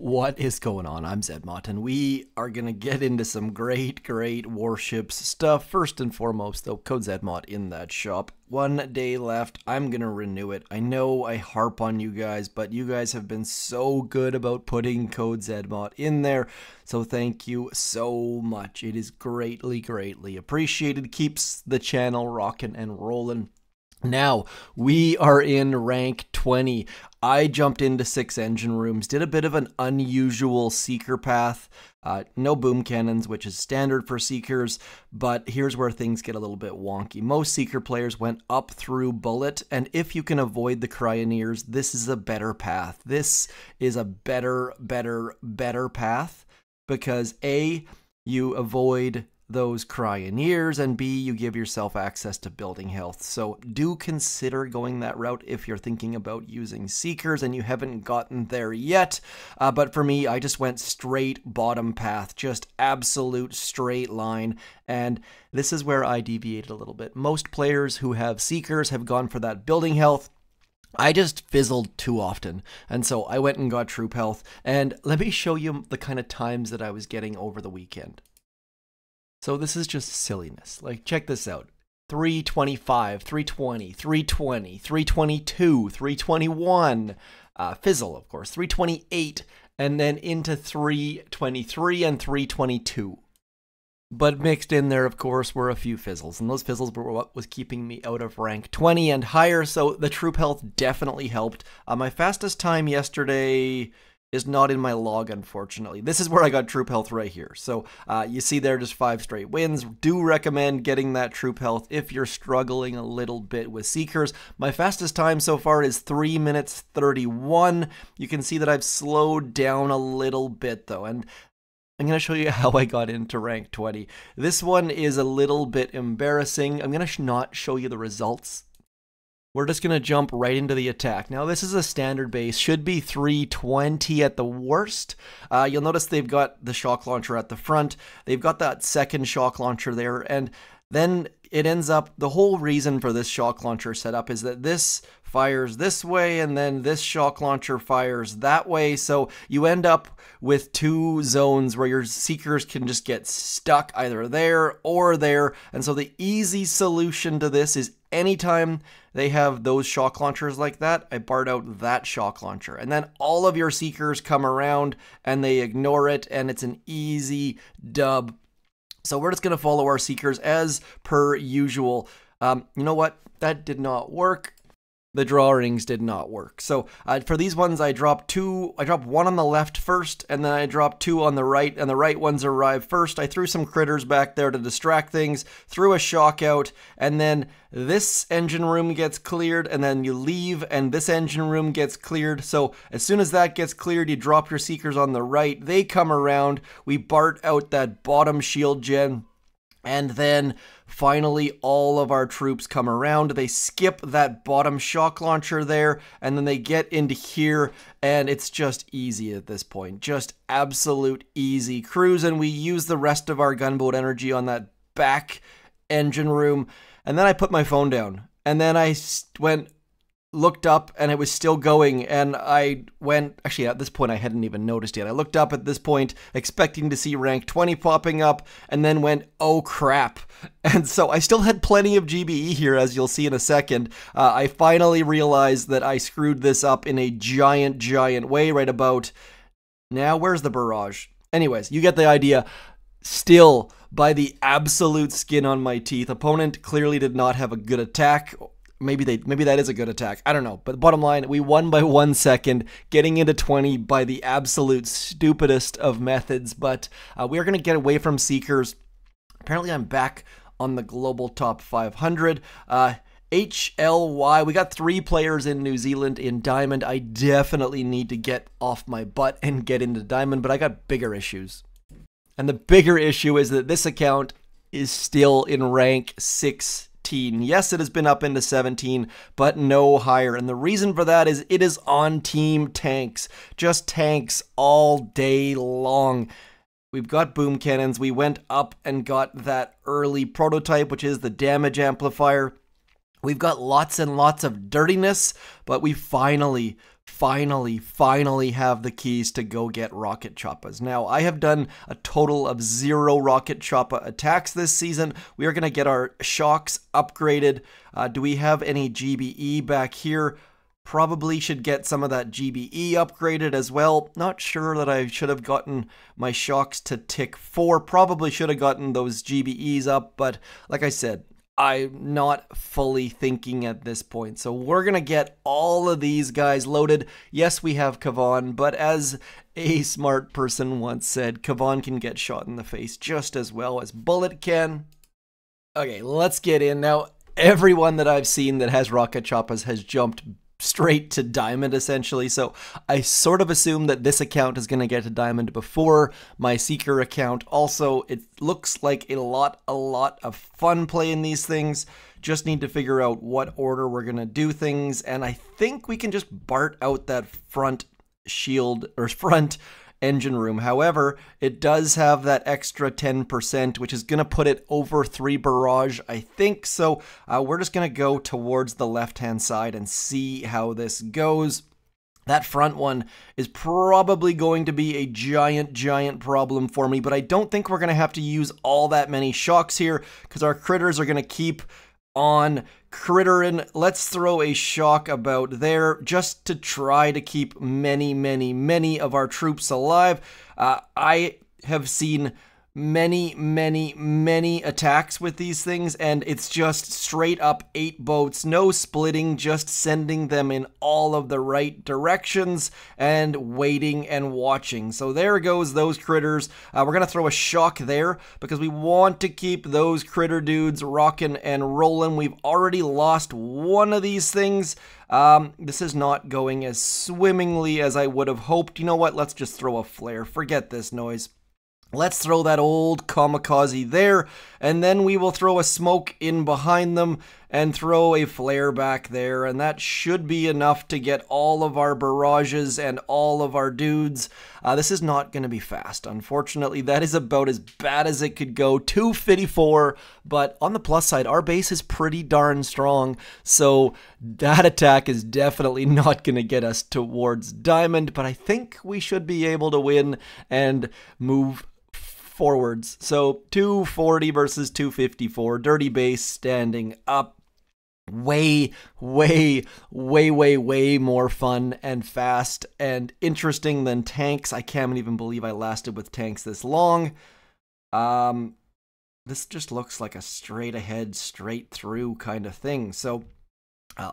What is going on? I'm ZMOT, and we are going to get into some great warships stuff. First and foremost, though, code ZMOT in that shop. 1 day left. I'm going to renew it. I know I harp on you guys, but you guys have been so good about putting code ZMOT in there. So thank you so much. It is greatly appreciated. Keeps the channel rocking and rolling. Now, we are in rank 20. I jumped into 6 engine rooms, did a bit of an unusual Seeker path. No boom cannons, which is standard for Seekers, but here's where things get a little bit wonky. Most Seeker players went up through bullet, and if you can avoid the Cryoneers, this is a better path. This is a better path because A, you avoid those Cryoneers, and B, you give yourself access to building health. So do consider going that route if you're thinking about using Seekers and you haven't gotten there yet. But for me, I just went straight bottom path, just absolute straight line. And this is where I deviated a little bit. Most players who have Seekers have gone for that building health. I just fizzled too often, and so I went and got troop health. And let me show you the kind of times that I was getting over the weekend. So this is just silliness. Like, check this out. 325, 320, 320, 322, 321, fizzle, of course, 328, and then into 323 and 322. But mixed in there, of course, were a few fizzles, and those fizzles were what was keeping me out of rank 20 and higher, so the troop health definitely helped. My fastest time yesterday is not in my log, unfortunately. This is where I got troop health right here. So you see there, just 5 straight wins. Do recommend getting that troop health if you're struggling a little bit with Seekers. My fastest time so far is 3:31. You can see that I've slowed down a little bit though, and I'm going to show you how I got into rank 20. This one is a little bit embarrassing. I'm going to not show you the results. We're just going to jump right into the attack. Now, this is a standard base, should be 320 at the worst. You'll notice they've got the shock launcher at the front. They've got that second shock launcher there, and then it ends up, the whole reason for this shock launcher setup is that this fires this way, and then this shock launcher fires that way, so you end up with 2 zones where your Seekers can just get stuck either there or there, and so the easy solution to this is anytime they have those shock launchers like that, I barred out that shock launcher. And then all of your Seekers come around and they ignore it, and it's an easy dub. So we're just going to follow our Seekers as per usual. You know what? That did not work. The drawings did not work. So for these ones, I dropped 2. I dropped 1 on the left first, and then I dropped 2 on the right, and the right ones arrived first. I threw some critters back there to distract things, threw a shock out, and then this engine room gets cleared, and then you leave, and this engine room gets cleared. So as soon as that gets cleared, you drop your Seekers on the right. They come around. We BART out that bottom shield gen. And then finally all of our troops come around, they skip that bottom shock launcher there, and then they get into here, and it's just easy at this point. Just absolute easy cruise, and we use the rest of our gunboat energy on that back engine room. And then I put my phone down, and then I went, looked up, and it was still going, and I went, actually at this point I hadn't even noticed yet. I looked up at this point expecting to see rank 20 popping up, and then went, oh crap. And so I still had plenty of GBE here, as you'll see in a second. I finally realized that I screwed this up in a giant way right about now. Where's the barrage? Anyways, you get the idea. Still, by the absolute skin on my teeth, opponent clearly did not have a good attack. Maybe that is a good attack. I don't know. But bottom line, we won by 1 second, getting into 20 by the absolute stupidest of methods. But we are going to get away from Seekers. Apparently, I'm back on the global top 500. HLY, we got 3 players in New Zealand in Diamond. I definitely need to get off my butt and get into Diamond, but I got bigger issues. And the bigger issue is that this account is still in rank 6. Yes, it has been up into 17, but no higher. And the reason for that is it is on Team Tanks. Just tanks all day long. We've got boom cannons. We went up and got that early prototype, which is the damage amplifier. We've got lots and lots of dirtiness, but we finally finally have the keys to go get Rocket Choppas. Now, I have done a total of 0 Rocket Choppa attacks this season. We are going to get our shocks upgraded. Do we have any GBE back here? Probably should get some of that GBE upgraded as well. Not sure that I should have gotten my shocks to tick 4. Probably should have gotten those GBEs up, but like I said, I'm not fully thinking at this point. So we're going to get all of these guys loaded. Yes, we have Kavan, but as a smart person once said, Kavan can get shot in the face just as well as Bullet can. Okay, let's get in. Now, everyone that I've seen that has Rocket Choppas has jumped straight to diamond essentially, so I sort of assume that this account is going to get to diamond before my Seeker account. Also, it looks like a lot of fun playing these things. Just need to figure out what order we're going to do things, and I think we can just BART out that front shield or front engine room. However, it does have that extra 10%, which is going to put it over 3 barrage, I think. So we're just going to go towards the left-hand side and see how this goes. That front one is probably going to be a giant problem for me, but I don't think we're going to have to use all that many shocks here because our critters are going to keep on crittering. Let's throw a shock about there just to try to keep many of our troops alive. I have seen many attacks with these things, and it's just straight up 8 boats, no splitting, just sending them in all of the right directions and waiting and watching. So there goes those critters. We're gonna throw a shock there because we want to keep those critter dudes rocking and rolling. We've already lost one of these things. This is not going as swimmingly as I would have hoped. You know what, let's just throw a flare, forget this noise. Let's throw that old kamikaze there, and then we will throw a smoke in behind them and throw a flare back there, and that should be enough to get all of our barrages and all of our dudes. This is not going to be fast, unfortunately. That is about as bad as it could go. 254, but on the plus side, our base is pretty darn strong, so that attack is definitely not going to get us towards diamond, but I think we should be able to win and move forwards. So 240 versus 254, dirty base standing up. Way more fun and fast and interesting than tanks. I can't even believe I lasted with tanks this long. This just looks like a straight ahead, straight through kind of thing. So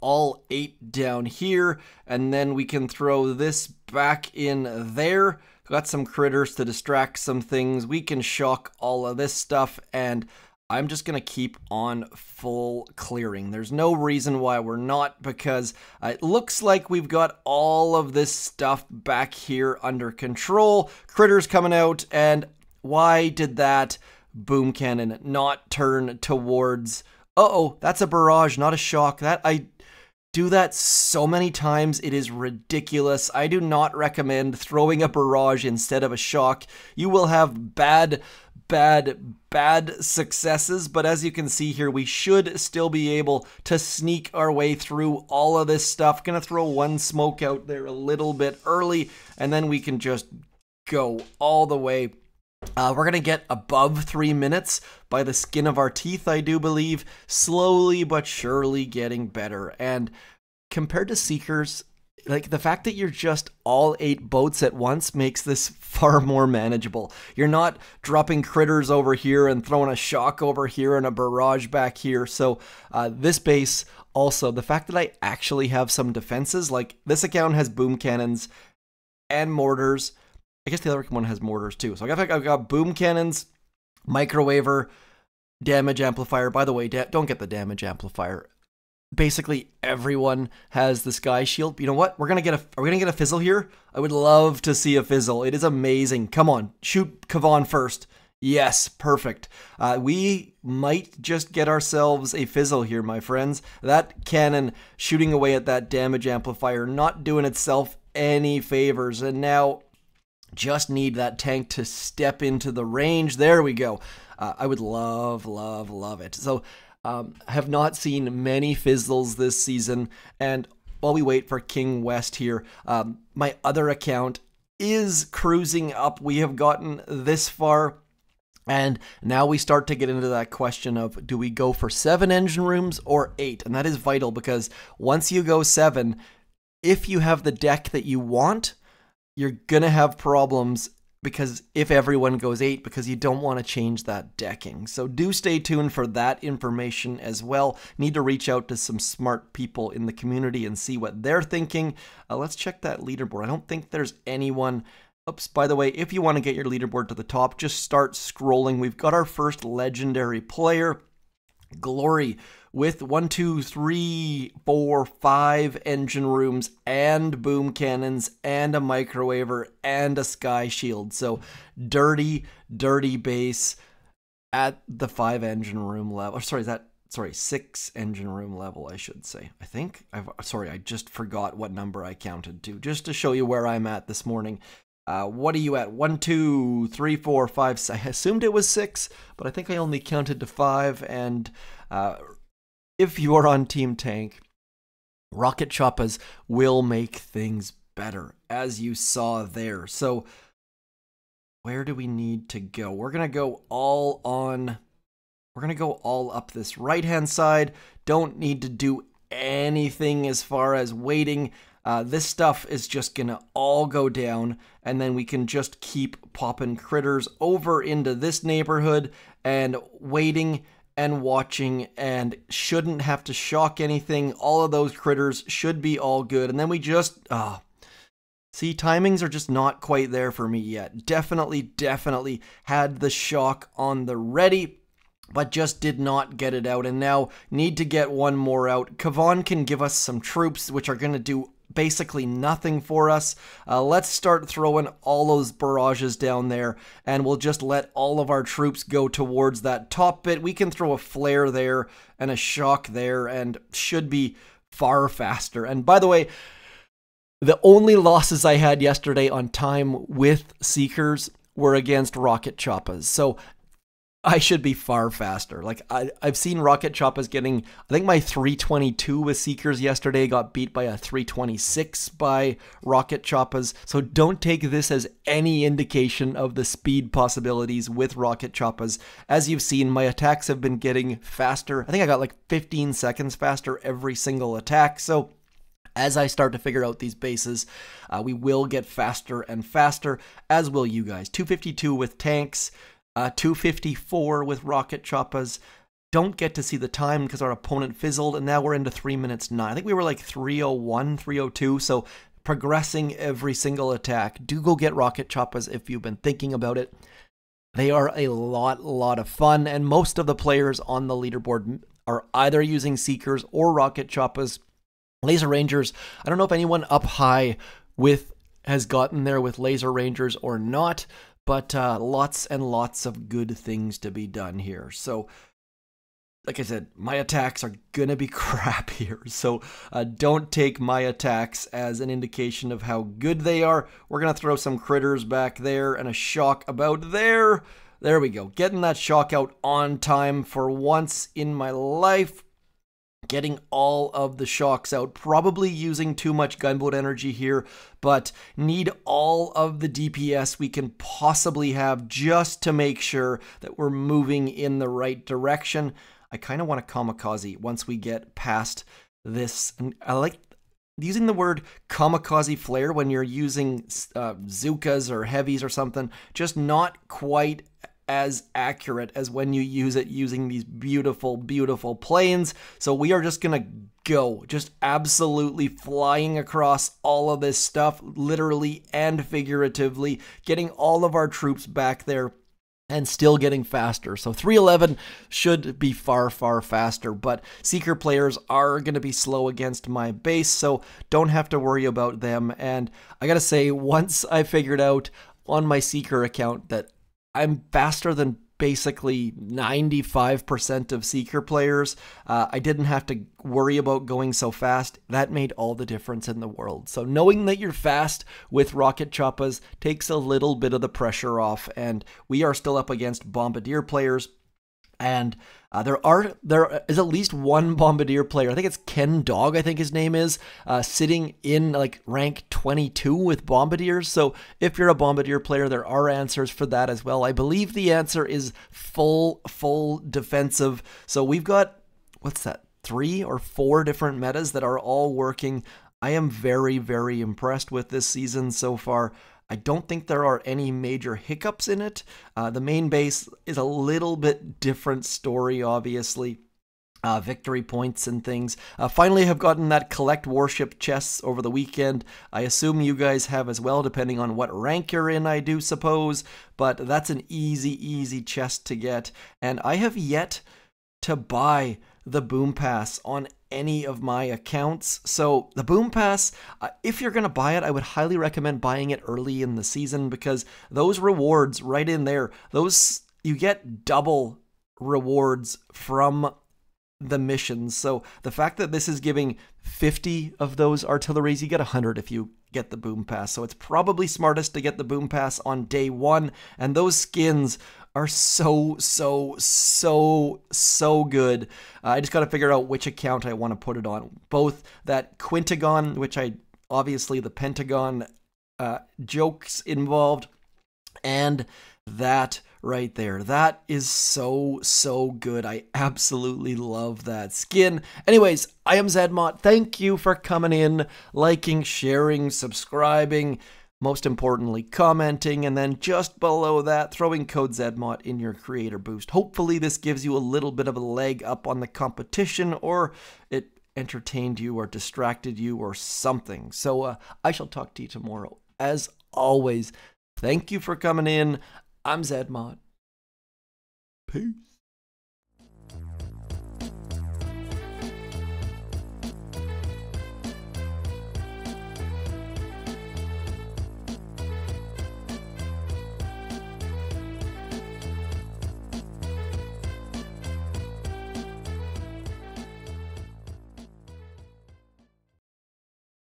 all 8 down here, and then we can throw this back in there. Got some critters to distract some things. We can shock all of this stuff, and I'm just going to keep on full clearing. There's no reason why we're not, because it looks like we've got all of this stuff back here under control. Critters coming out, and why did that boom cannon not turn towards... Uh-oh, that's a barrage, not a shock. That I... do that so many times, it is ridiculous. I do not recommend throwing a barrage instead of a shock. You will have bad successes, but as you can see here, we should still be able to sneak our way through all of this stuff. Gonna throw one smoke out there a little bit early, and then we can just go all the way. We're going to get above 3 minutes by the skin of our teeth, I do believe. Slowly but surely getting better. And compared to Seekers, like the fact that you're just all 8 boats at once makes this far more manageable. You're not dropping critters over here and throwing a shock over here and a barrage back here. So this base, also, the fact that I actually have some defenses, like this account has boom cannons and mortars. I guess the other one has mortars too. So I've got boom cannons, microwaver, damage amplifier. By the way, don't get the damage amplifier. Basically, everyone has the sky shield. But you know what? Are we gonna get a fizzle here? I would love to see a fizzle. It is amazing. Come on, shoot Kavan first. Yes, perfect. We might just get ourselves a fizzle here, my friends. That cannon shooting away at that damage amplifier, not doing itself any favors, and now. Just need that tank to step into the range. There we go. I would love it. So I have not seen many fizzles this season, and while we wait for King West here. My other account is cruising up. We have gotten this far. And now we start to get into that question of, do we go for 7 engine rooms or 8? And that is vital, because once you go 7, if you have the deck that you want, you're going to have problems, because if everyone goes 8, because you don't want to change that decking. So do stay tuned for that information as well. Need to reach out to some smart people in the community and see what they're thinking. Let's check that leaderboard. I don't think there's anyone. Oops, by the way, if you want to get your leaderboard to the top, just start scrolling. We've got our first legendary player, Glory, with 1, 2, 3, 4, 5 engine rooms and boom cannons and a microwaver and a sky shield. So dirty, dirty base at the 5 engine room level. Sorry, is that... Sorry, 6 engine room level, I should say. I think... Sorry, I just forgot what number I counted to, just to show you where I'm at this morning. What are you at? 1, 2, 3, 4, 5. I assumed it was 6, but I think I only counted to 5. And if you are on Team Tank, Rocket Choppas will make things better, as you saw there. So where do we need to go? We're gonna go all on. We're gonna go all up this right-hand side. Don't need to do anything as far as waiting. This stuff is just gonna all go down, and then we can just keep popping critters over into this neighborhood and waiting and watching, and shouldn't have to shock anything. All of those critters should be all good, and then we just see, timings are just not quite there for me yet. Definitely had the shock on the ready, but just did not get it out, and now need to get one more out. Kavan can give us some troops, which are gonna do basically nothing for us. Let's start throwing all those barrages down there, and we'll just let all of our troops go towards that top bit. We can throw a flare there and a shock there, and should be far faster. And by the way, the only losses I had yesterday on time with Seekers were against Rocket Choppas, so I should be far faster. Like, I've seen Rocket Choppas getting, I think my 322 with Seekers yesterday got beat by a 326 by Rocket Choppas. So don't take this as any indication of the speed possibilities with Rocket Choppas. As you've seen, my attacks have been getting faster. I think I got like 15 seconds faster every single attack. So as I start to figure out these bases, we will get faster and faster, as will you guys. 252 with tanks. 254 with Rocket Choppas. Don't get to see the time because our opponent fizzled, and now we're into 3:09. I think we were like 3:01, 3:02, so progressing every single attack. Do go get Rocket Choppas if you've been thinking about it. They are a lot of fun, and most of the players on the leaderboard are either using Seekers or Rocket Choppas. Laser Rangers, I don't know if anyone up high with has gotten there with Laser Rangers or not, but lots and lots of good things to be done here. So, like I said, my attacks are going to be crap here. So don't take my attacks as an indication of how good they are. We're going to throw some critters back there and a shock about there. There we go. Getting that shock out on time for once in my life. Getting all of the shocks out, probably using too much gunboat energy here, but need all of the DPS we can possibly have just to make sure that we're moving in the right direction. I kind of want to kamikaze once we get past this. And I like using the word kamikaze flare when you're using Zookas or heavies or something, just not quite as accurate as when you use it using these beautiful planes. So we are just gonna go, just absolutely flying across all of this stuff, literally and figuratively, getting all of our troops back there and still getting faster. So 3:11 should be far faster, but Seeker players are gonna be slow against my base, so don't have to worry about them. And I gotta say, once I figured out on my Seeker account that I'm faster than basically 95% of Seeker players, I didn't have to worry about going so fast. That made all the difference in the world. So knowing that you're fast with Rocket Choppas takes a little bit of the pressure off, and we are still up against Bombardier players. and there is at least one Bombardier player, I think it's Ken Dogg, I think his name is, sitting in like rank 22 with Bombardiers. So if you're a Bombardier player, there are answers for that as well. I believe the answer is full defensive. So we've got, what's that, 3 or 4 different metas that are all working. I am very, very impressed with this season so far. I don't think there are any major hiccups in it. The main base is a little bit different story, obviously. Victory points and things. Finally, have gotten that collect warship chests over the weekend. I assume you guys have as well, depending on what rank you're in, I do suppose. But that's an easy, easy chest to get. And I have yet to buy the Boom Pass on any of my accounts. So the Boom Pass, if you're going to buy it, I would highly recommend buying it early in the season, because those rewards right in there, those, you get double rewards from the missions. So the fact that this is giving 50 of those artilleries, you get 100 if you get the Boom Pass. So it's probably smartest to get the Boom Pass on day one. And those skins are so good. I just got to figure out which account I want to put it on. Both that Quintagon, which I obviously the Pentagon jokes involved, and that right there. That is so good. I absolutely love that skin. Anyways, I am ZMOT. Thank you for coming in, liking, sharing, subscribing. Most importantly, commenting, and then just below that, throwing code ZMOT in your creator boost. Hopefully this gives you a little bit of a leg up on the competition, or it entertained you or distracted you or something. So I shall talk to you tomorrow. As always, thank you for coming in. I'm ZMOT. Peace.